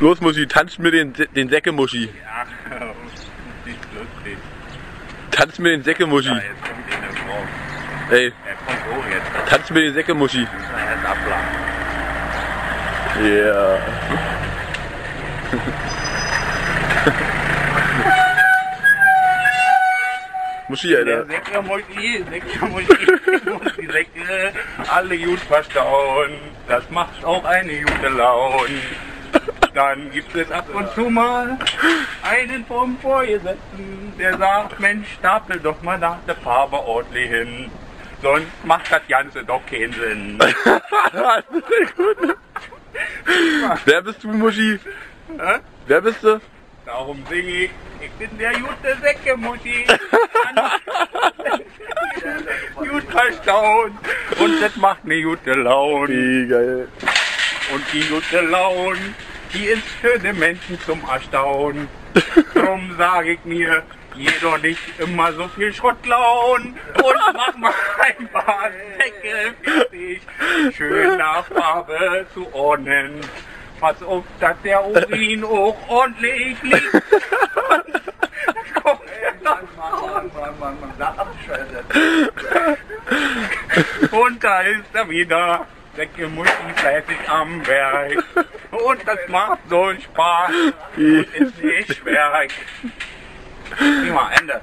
Los Muschi, tanzt mir den Säckemuschi. Ja, nicht lustig. Tanzt mir den Säckemuschi. Ja, jetzt kommt der Ey. Er kommt hoch jetzt. Tanzt mir den Säckemuschi. Ja. Yeah. Muschi, Alter. Säckemuschi, Säcke, alle gut verstauen. Das macht auch eine gute Laune. Dann gibt es ab und zu mal einen vom Vorgesetzten, der sagt, Mensch, stapel doch mal nach der Farbe ordentlich hin. Sonst macht das Ganze doch keinen Sinn. Das ist gut. Wer bist du, Muschi? Wer bist du? Darum singe ich. Ich bin der gute Säckemuschi. Gut verstauen. Und das macht eine gute Laune. Wie geil. Und die gute Laune, die ist für den Menschen zum Erstaunen. Drum sage ich mir, jedoch nicht immer so viel Schrott klauen. Und mach mal ein paar Säcke fertig, schön nach Farbe zu ordnen. Pass auf, dass der Urin auch ordentlich liegt. Das kommt ja noch. Und da ist er wieder. Säckemuschi fleißig am Werk. Und das macht so Spaß. Und ist nicht schwer. Prima, Ende.